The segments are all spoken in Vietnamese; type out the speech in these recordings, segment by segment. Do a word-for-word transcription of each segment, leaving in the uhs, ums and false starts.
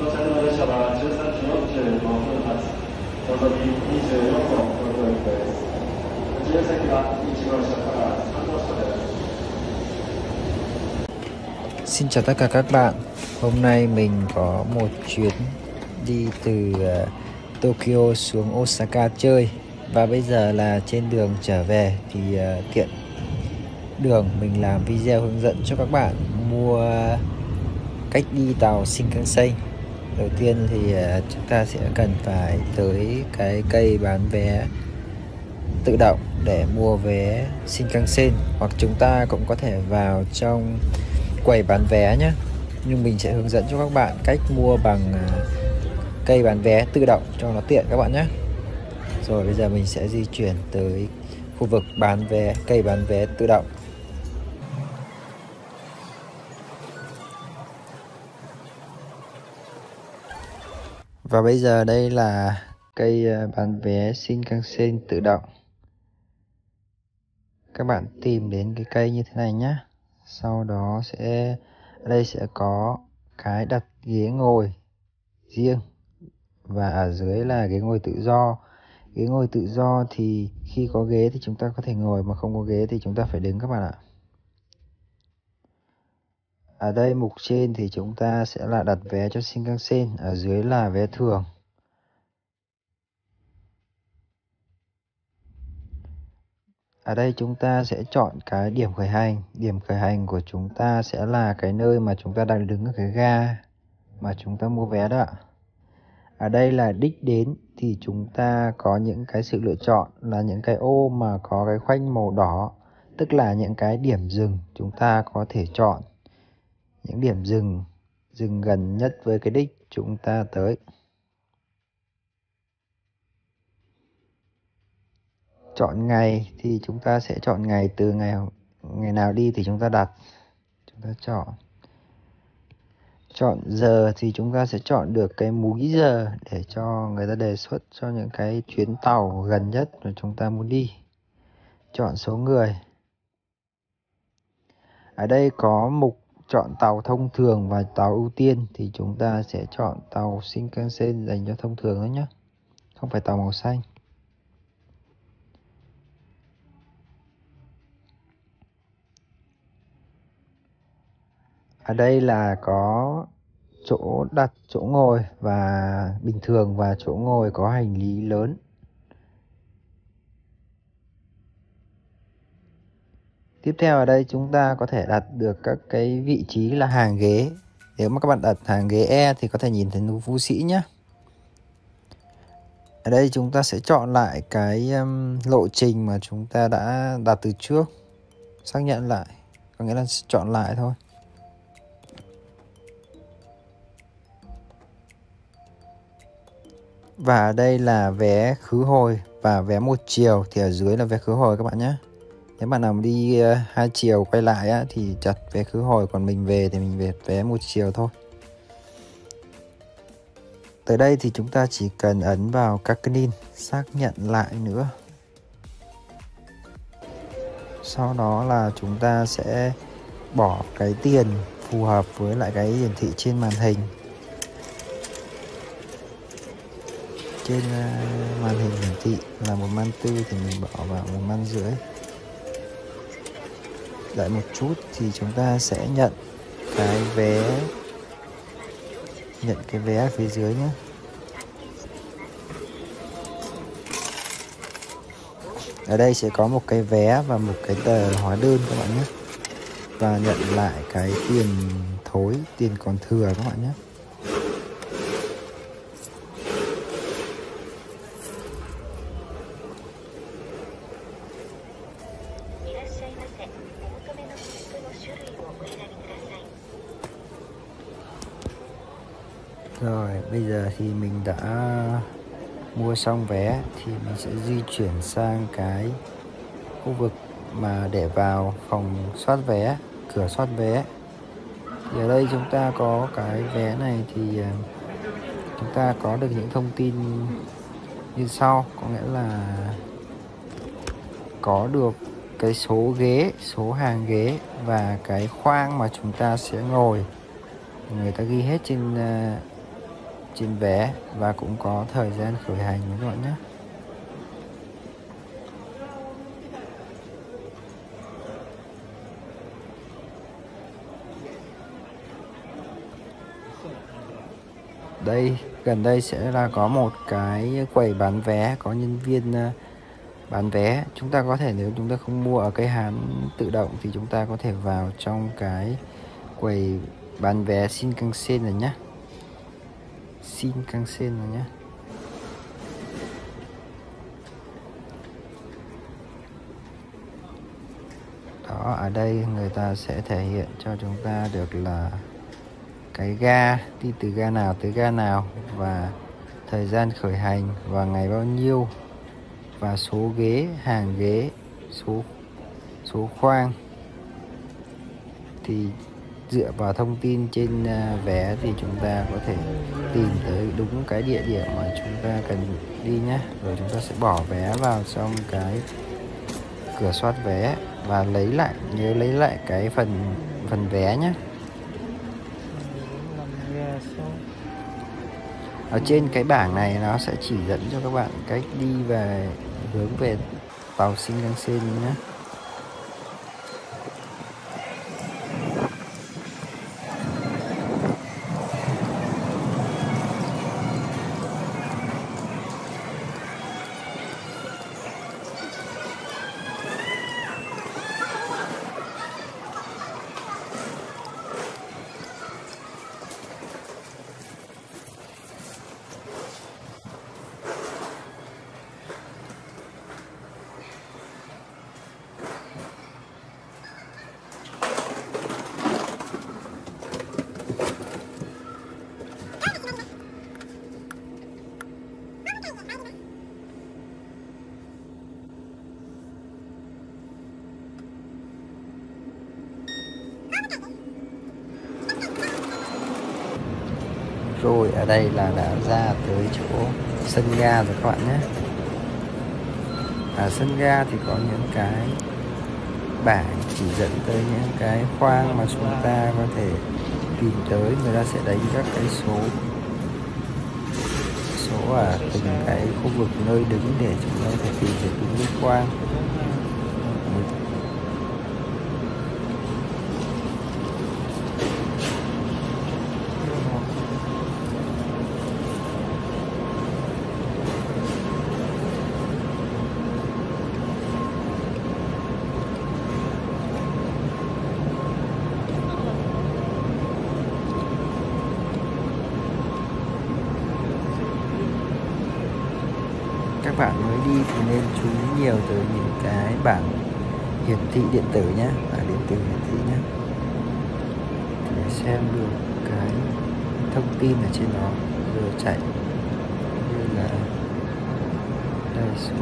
到着の列車はじゅうさんじよんじゅうごふん発、のぞみにじゅうよんごうごふんです。自由席はいちごうしゃからさんごうしゃです。Xin chào tất cả các bạn. Hôm nay mình có một chuyến đi từ Tokyo xuống Osaka chơi. Và bây giờ là trên đường trở về thì tiện đường mình làm video hướng dẫn cho các bạn mua cách đi tàu Shinkansen. Đầu tiên thì chúng ta sẽ cần phải tới cái cây bán vé tự động để mua vé Shinkansen, hoặc chúng ta cũng có thể vào trong quầy bán vé nhé. Nhưng mình sẽ hướng dẫn cho các bạn cách mua bằng cây bán vé tự động cho nó tiện các bạn nhé. Rồi bây giờ mình sẽ di chuyển tới khu vực bán vé, cây bán vé tự động. Và bây giờ đây là cây bán vé Shinkansen tự động. Các bạn tìm đến cái cây như thế này nhé. Sau đó sẽ ở đây sẽ có cái đặt ghế ngồi riêng, và ở dưới là ghế ngồi tự do. Ghế ngồi tự do thì khi có ghế thì chúng ta có thể ngồi, mà không có ghế thì chúng ta phải đứng các bạn ạ. Ở đây mục trên thì chúng ta sẽ là đặt vé cho Shinkansen, ở dưới là vé thường. Ở đây chúng ta sẽ chọn cái điểm khởi hành. Điểm khởi hành của chúng ta sẽ là cái nơi mà chúng ta đang đứng ở cái ga mà chúng ta mua vé đó. Ở đây là đích đến thì chúng ta có những cái sự lựa chọn là những cái ô mà có cái khoanh màu đỏ, tức là những cái điểm dừng chúng ta có thể chọn. Những điểm dừng, dừng gần nhất với cái đích chúng ta tới. Chọn ngày thì chúng ta sẽ chọn ngày từ ngày ngày nào đi thì chúng ta đặt. Chúng ta chọn. Chọn giờ thì chúng ta sẽ chọn được cái múi giờ để cho người ta đề xuất cho những cái chuyến tàu gần nhất mà chúng ta muốn đi. Chọn số người. Ở đây có mục chọn tàu thông thường và tàu ưu tiên, thì chúng ta sẽ chọn tàu Shinkansen dành cho thông thường thôi nhé. Không phải tàu màu xanh. Ở đây là có chỗ đặt, chỗ ngồi và bình thường, và chỗ ngồi có hành lý lớn. Tiếp theo ở đây chúng ta có thể đặt được các cái vị trí là hàng ghế. Nếu mà các bạn đặt hàng ghế E thì có thể nhìn thấy núi Phú Sĩ nhé. Ở đây chúng ta sẽ chọn lại cái um, lộ trình mà chúng ta đã đặt từ trước. Xác nhận lại, có nghĩa là chọn lại thôi. Và ở đây là vé khứ hồi và vé một chiều, thì ở dưới là vé khứ hồi các bạn nhé. Nếu bạn nào đi uh, hai chiều quay lại á, thì chặt vé khứ hồi, còn mình về thì mình về vé một chiều thôi. Tới đây thì chúng ta chỉ cần ấn vào các nin, xác nhận lại nữa. Sau đó là chúng ta sẽ bỏ cái tiền phù hợp với lại cái hiển thị trên màn hình. Trên màn hình hiển thị là một man tư thì mình bỏ vào một man rưỡi. Đợi một chút thì chúng ta sẽ nhận cái vé, nhận cái vé ở phía dưới nhé. Ở đây sẽ có một cái vé và một cái tờ hóa đơn các bạn nhé. Và nhận lại cái tiền thối, tiền còn thừa các bạn nhé. Rồi, bây giờ thì mình đã mua xong vé thì mình sẽ di chuyển sang cái khu vực mà để vào phòng soát vé, cửa soát vé. Thì ở đây chúng ta có cái vé này thì chúng ta có được những thông tin như sau, có nghĩa là có được cái số ghế, số hàng ghế và cái khoang mà chúng ta sẽ ngồi. Người ta ghi hết trên chín vé và cũng có thời gian khởi hành các bạn nhé. Đây gần đây sẽ là có một cái quầy bán vé, có nhân viên bán vé. Chúng ta có thể, nếu chúng ta không mua ở cái hán tự động thì chúng ta có thể vào trong cái quầy bán vé Shinkansen này nhé. Shinkansen này nhé. Đó, ở đây người ta sẽ thể hiện cho chúng ta được là cái ga, đi từ ga nào tới ga nào, và thời gian khởi hành và ngày bao nhiêu, và số ghế, hàng ghế, số số khoang. Thì dựa vào thông tin trên vé thì chúng ta có thể tìm tới đúng cái địa điểm mà chúng ta cần đi nhé. Rồi chúng ta sẽ bỏ vé vào trong cái cửa soát vé và lấy lại, nhớ lấy lại cái phần phần vé nhé. Ở trên cái bảng này nó sẽ chỉ dẫn cho các bạn cách đi về hướng về tàu Shinkansen nhé. Rồi ở đây là đã ra tới chỗ sân ga rồi các bạn nhé. Ở sân ga thì có những cái bảng chỉ dẫn tới những cái khoang mà chúng ta có thể tìm tới. Người ta sẽ đánh các cái số số ở từng cái khu vực nơi đứng để chúng ta có thể tìm được những cái khoang. Các bạn mới đi thì nên chú ý nhiều tới những cái bảng hiển thị điện tử nhé, bảng điện tử hiển thị nhé, để xem được cái thông tin ở trên đó, vừa chạy như là đây số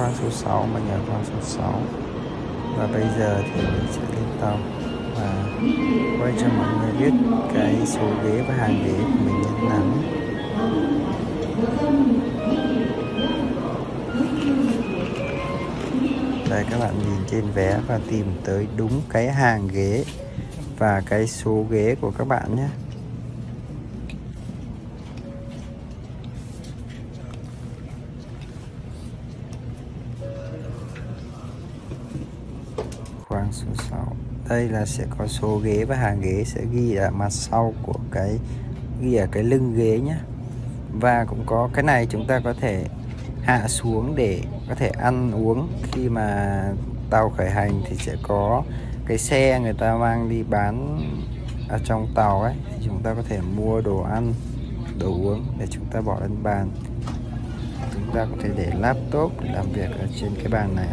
khoang số sáu, mà nhà khoang số sáu. Và bây giờ thì mình sẽ lên tàu và quay cho mọi người biết cái số ghế và hàng ghế của mình như thế nào. Đây các bạn nhìn trên vé và tìm tới đúng cái hàng ghế và cái số ghế của các bạn nhé. số sáu. Đây là sẽ có số ghế và hàng ghế sẽ ghi ở mặt sau của cái, ghi ở cái lưng ghế nhé. Và cũng có cái này chúng ta có thể hạ xuống để có thể ăn uống. Khi mà tàu khởi hành thì sẽ có cái xe người ta mang đi bán ở trong tàu ấy, thì chúng ta có thể mua đồ ăn, đồ uống để chúng ta bỏ lên bàn. Chúng ta có thể để laptop để làm việc ở trên cái bàn này.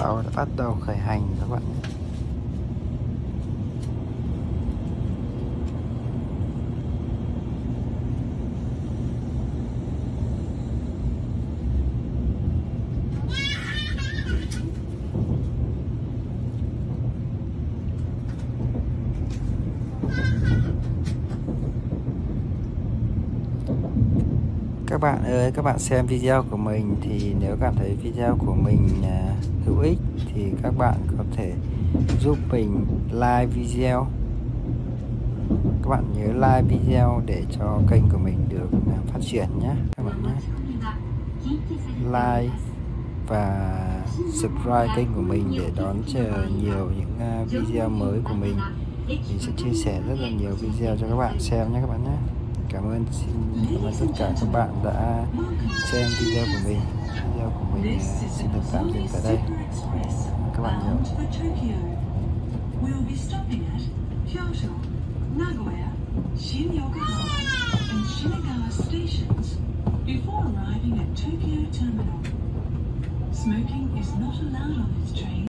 Tàu đã bắt đầu khởi hành các bạn. Các bạn ơi, các bạn xem video của mình thì nếu cảm thấy video của mình hữu ích thì các bạn có thể giúp mình like video. Các bạn nhớ like video để cho kênh của mình được phát triển nhé các bạn nhé. Like và subscribe kênh của mình để đón chờ nhiều những video mới của mình. Mình sẽ chia sẻ rất là nhiều video cho các bạn xem nhé các bạn nhé. Cảm ơn, xin cảm ơn tất cả các bạn đã xem video của mình. Video của mình xin được tạm dừng tại đây. Các bạn nhớ. We'll be stopping at Kyoto, Nagoya, Shin-Yokohama and Shinagawa stations before arriving at Tokyo terminal. Smoking is not allowed on this train.